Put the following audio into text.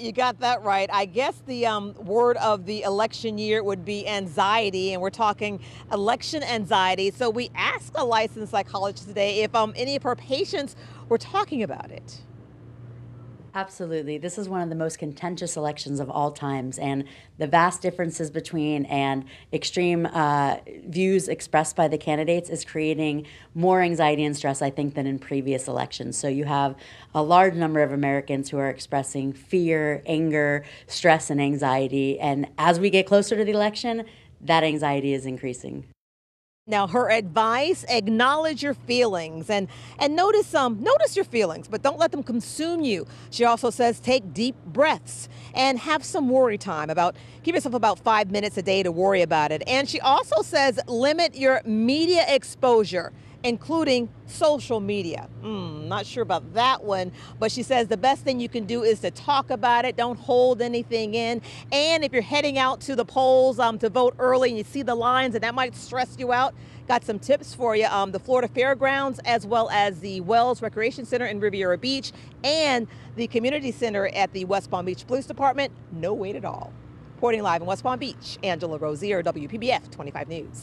You got that right. I guess the word of the election year would be anxiety, and we're talking election anxiety. So we asked a licensed psychologist today if any of her patients were talking about it. Absolutely. This is one of the most contentious elections of all times, and the vast differences between and extreme views expressed by the candidates is creating more anxiety and stress, I think, than in previous elections. So you have a large number of Americans who are expressing fear, anger, stress, and anxiety. And as we get closer to the election, that anxiety is increasing. Now, her advice: acknowledge your feelings and notice your feelings, but don't let them consume you. She also says take deep breaths and have some worry time. Give yourself about 5 minutes a day to worry about it. And she also says limit your media exposure, including social media. Not sure about that one, but she says the best thing you can do is to talk about it. Don't hold anything in. And if you're heading out to the polls to vote early and you see the lines and that might stress you out, got some tips for you. The Florida Fairgrounds, as well as the Wells Recreation Center in Riviera Beach and the Community Center at the West Palm Beach Police Department, no wait at all. Reporting live in West Palm Beach, Angela Rozier, WPBF 25 News.